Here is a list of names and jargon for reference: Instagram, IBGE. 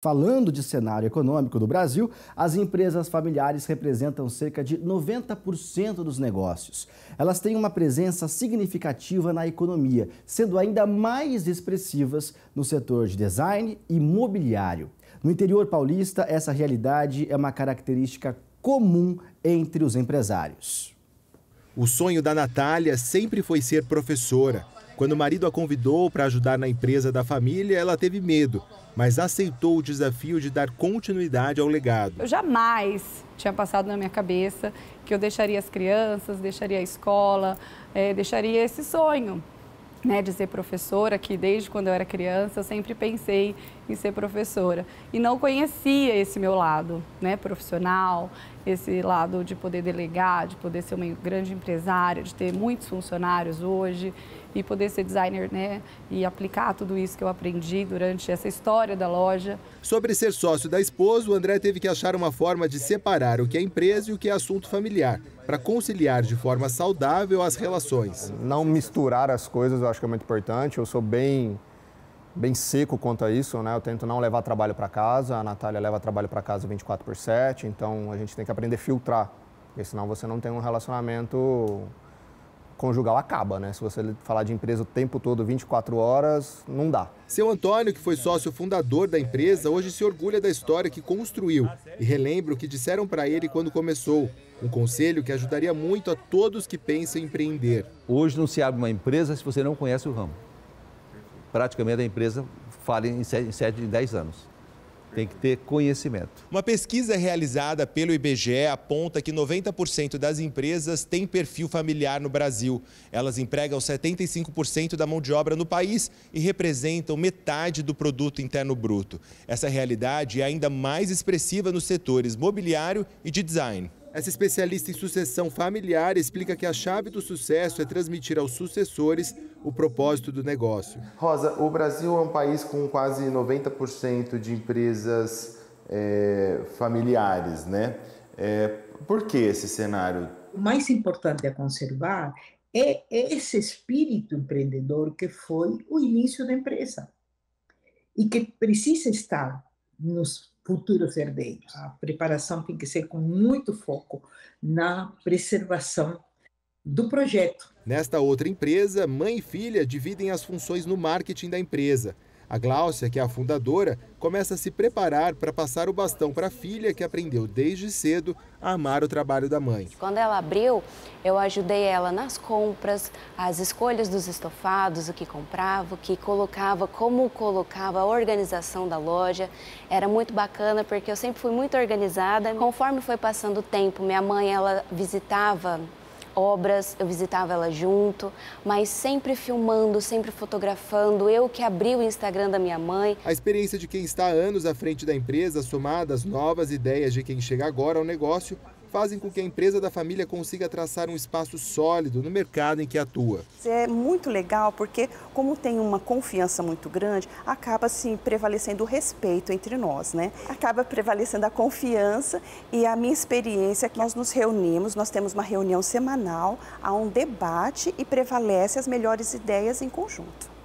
Falando de cenário econômico do Brasil, as empresas familiares representam cerca de 90% dos negócios. Elas têm uma presença significativa na economia, sendo ainda mais expressivas no setor de design e imobiliário. No interior paulista, essa realidade é uma característica comum entre os empresários. O sonho da Natália sempre foi ser professora. Quando o marido a convidou para ajudar na empresa da família, ela teve medo, mas aceitou o desafio de dar continuidade ao legado. Eu jamais tinha passado na minha cabeça que eu deixaria as crianças, deixaria a escola, deixaria esse sonho, né, de ser professora, que desde quando eu era criança eu sempre pensei em ser professora. E não conhecia esse meu lado, né, profissional, esse lado de poder delegar, de poder ser uma grande empresária, de ter muitos funcionários hoje, e poder ser designer, né, e aplicar tudo isso que eu aprendi durante essa história da loja. Sobre ser sócio da esposa, o André teve que achar uma forma de separar o que é empresa e o que é assunto familiar, para conciliar de forma saudável as relações. Não misturar as coisas eu acho que é muito importante. Eu sou bem seco quanto a isso, né? Eu tento não levar trabalho para casa, a Natália leva trabalho para casa 24/7, então a gente tem que aprender a filtrar, porque senão você não tem um relacionamento conjugal acaba, né? Se você falar de empresa o tempo todo, 24 horas, não dá. Seu Antônio, que foi sócio fundador da empresa, hoje se orgulha da história que construiu e relembra o que disseram para ele quando começou. Um conselho que ajudaria muito a todos que pensam em empreender. Hoje não se abre uma empresa se você não conhece o ramo. Praticamente a empresa fala em 7 em 10 anos. Tem que ter conhecimento. Uma pesquisa realizada pelo IBGE aponta que 90% das empresas têm perfil familiar no Brasil. Elas empregam 75% da mão de obra no país e representam metade do produto interno bruto. Essa realidade é ainda mais expressiva nos setores mobiliário e de design. Essa especialista em sucessão familiar explica que a chave do sucesso é transmitir aos sucessores o propósito do negócio. Rosa, o Brasil é um país com quase 90% de empresas familiares, né? Por que esse cenário? O mais importante a conservar é esse espírito empreendedor que foi o início da empresa e que precisa estar nos futuros herdeiros. A preparação tem que ser com muito foco na preservação do projeto. Nesta outra empresa, mãe e filha dividem as funções no marketing da empresa. A Gláucia, que é a fundadora, começa a se preparar para passar o bastão para a filha, que aprendeu desde cedo a amar o trabalho da mãe. Quando ela abriu, eu ajudei ela nas compras, as escolhas dos estofados, o que comprava, o que colocava, como colocava, a organização da loja. Era muito bacana porque eu sempre fui muito organizada. Conforme foi passando o tempo, minha mãe, ela visitava obras, eu visitava ela junto, mas sempre filmando, sempre fotografando, eu que abri o Instagram da minha mãe. A experiência de quem está há anos à frente da empresa, somada às novas ideias de quem chega agora ao negócio, fazem com que a empresa da família consiga traçar um espaço sólido no mercado em que atua. É muito legal porque, como tem uma confiança muito grande, acaba se prevalecendo o respeito entre nós, né? Acaba prevalecendo a confiança e a minha experiência é que nós nos reunimos, nós temos uma reunião semanal, há um debate e prevalecem as melhores ideias em conjunto.